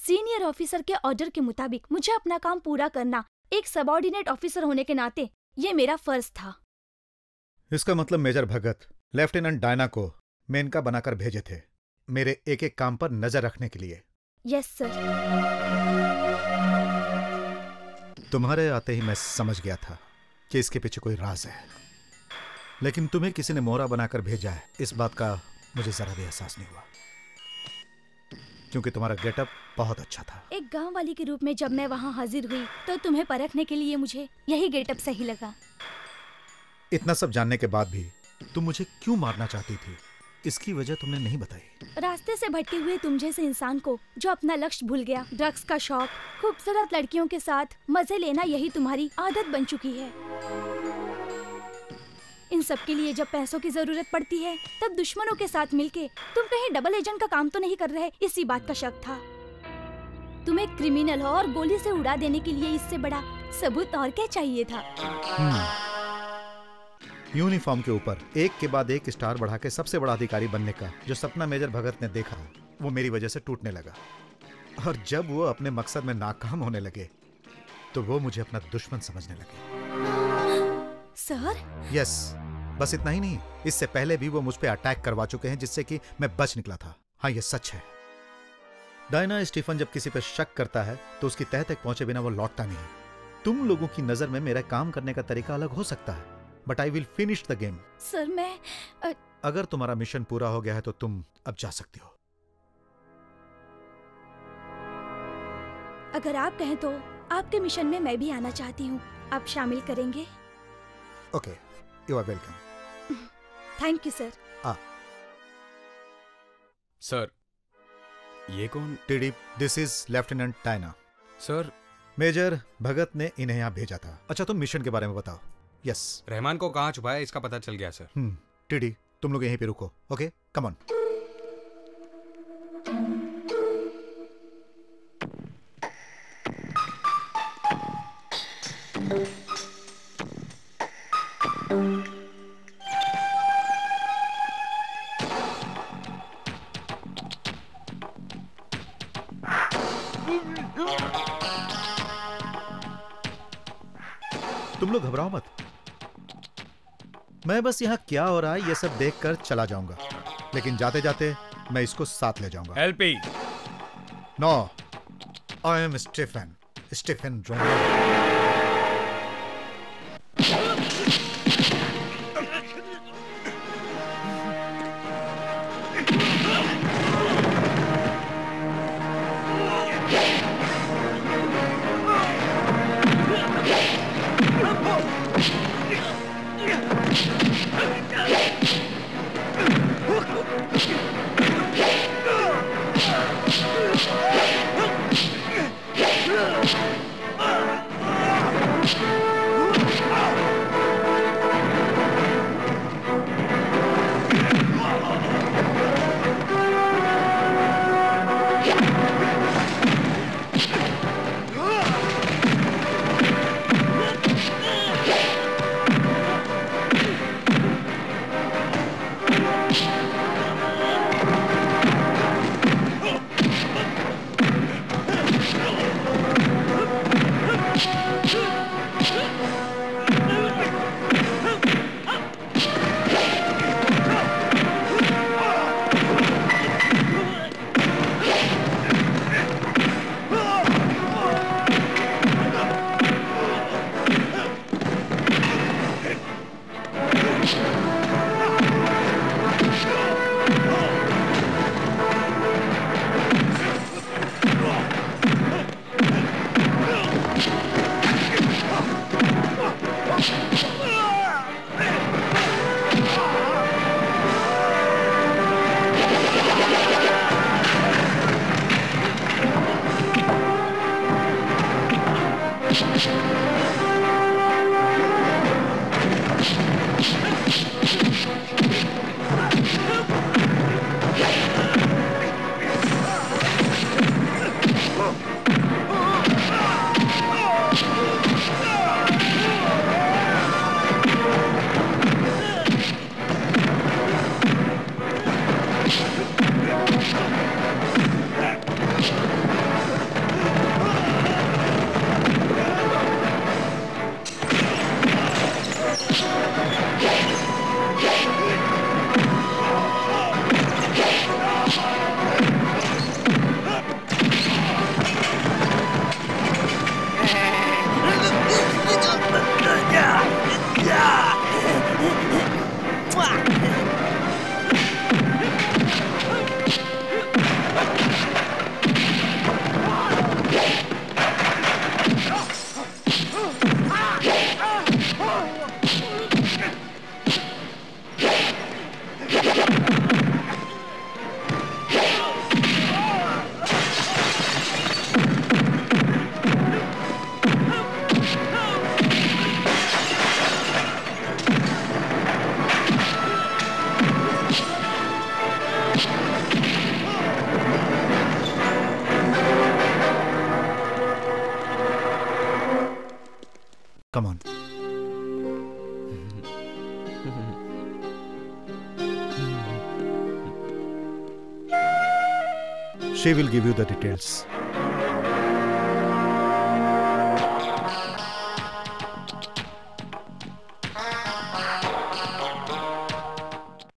Senior officer के order के मुताबिक मुझे अपना काम पूरा करना एक सबॉर्डिनेट ऑफिसर होने के नाते ये मेरा फर्ज था। इसका मतलब मेजर भगत लेफ्टिनेंट डायना को मेनका बनाकर भेजे थे मेरे एक एक काम पर नजर रखने के लिए। Yes sir. तुम्हारे आते ही मैं समझ गया था कि इसके पीछे कोई राज है, लेकिन तुम्हें किसी ने मोहरा बनाकर भेजा है इस बात का मुझे जरा भी एहसास नहीं हुआ, क्योंकि तुम्हारा गेटअप बहुत अच्छा था। एक गांव वाली के रूप में जब मैं वहाँ हाजिर हुई तो तुम्हें परखने के लिए मुझे यही गेटअप सही लगा। इतना सब जानने के बाद भी तुम मुझे क्यों मारना चाहती थी इसकी वजह तुमने नहीं बताई। रास्ते से भटके हुए तुम जैसे इंसान को जो अपना लक्ष्य भूल गया, ड्रग्स का शौक, खूबसूरत लड़कियों के साथ मजे लेना, यही तुम्हारी आदत बन चुकी है। इन सब के लिए जब पैसों की जरूरत पड़ती है तब दुश्मनों के साथ मिलके तुम कहीं डबल एजेंट का काम तो नहीं कर रहे, इसी बात का शक था। तुम एक क्रिमिनल हो और गोली से उड़ा देने के लिए इससे बड़ा सबूत और क्या चाहिए था। यूनिफॉर्म के ऊपर एक के बाद एक स्टार बढ़ा के सबसे बड़ा अधिकारी बनने का जो सपना मेजर भगत ने देखा वो मेरी वजह से टूटने लगा, और जब वो अपने मकसद में नाकाम होने लगे तो वो मुझे अपना दुश्मन समझने लगे। सर। यस, बस इतना ही नहीं, इससे पहले भी वो मुझ पे अटैक करवा चुके हैं जिससे कि मैं बच निकला था। हाँ, ये सच है। डायना, स्टीफन जब किसी पे शक करता है तो उसकी तह तक पहुंचे बिना वो लौटता नहीं। तुम लोगों की नजर में मेरा काम करने का तरीका अलग हो सकता है, but I will finish the game. Sir मैं अगर तुम्हारा मिशन पूरा हो गया है तो तुम अब जा सकती हो। अगर आप कहें तो आपके मिशन में मैं भी आना चाहती हूँ, आप शामिल करेंगे? Okay, you are welcome. Thank you sir. Sir, ये कौन? TD, this is lieutenant Diana. Sir, major Bhagat ने इन्हें यहाँ भेजा था। अच्छा, तुम मिशन के बारे में बताओ। यस। रहमान को कहाँ छुपाया इसका पता चल गया सर। टीडी, तुम लोग यहीं पे रुको। Okay, come on. तुम लोग घबराओ मत, मैं बस यहाँ क्या हो रहा है ये सब देखकर चला जाऊंगा, लेकिन जाते जाते मैं इसको साथ ले जाऊंगा। LP. No, I am Stephen. Stephen Drone. She will give you the details.